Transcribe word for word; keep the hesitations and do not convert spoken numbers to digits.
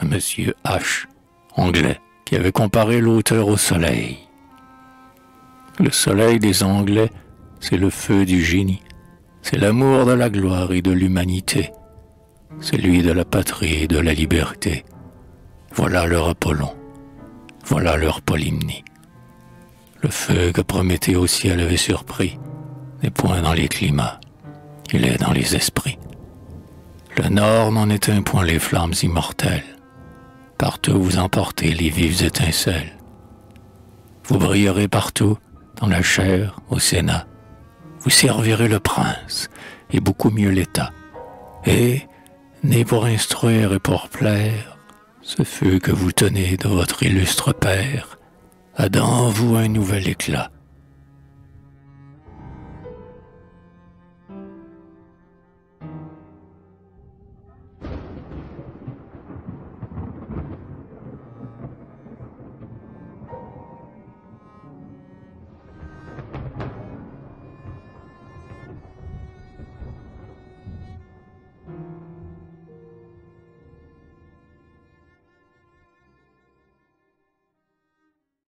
un monsieur H, anglais, qui avait comparé l'auteur au soleil. Le soleil des Anglais, c'est le feu du génie, c'est l'amour de la gloire et de l'humanité, c'est celui de la patrie et de la liberté. Voilà leur Apollon, voilà leur Polymnie. Le feu que Prométhée au ciel avait surpris n'est point dans les climats, il est dans les esprits. Le nord n'en éteint point les flammes immortelles, partout vous emportez les vives étincelles. Vous brillerez partout, dans la chair, au Sénat. Vous servirez le prince, et beaucoup mieux l'État. Et, né pour instruire et pour plaire, ce feu que vous tenez de votre illustre père a dans vous un nouvel éclat.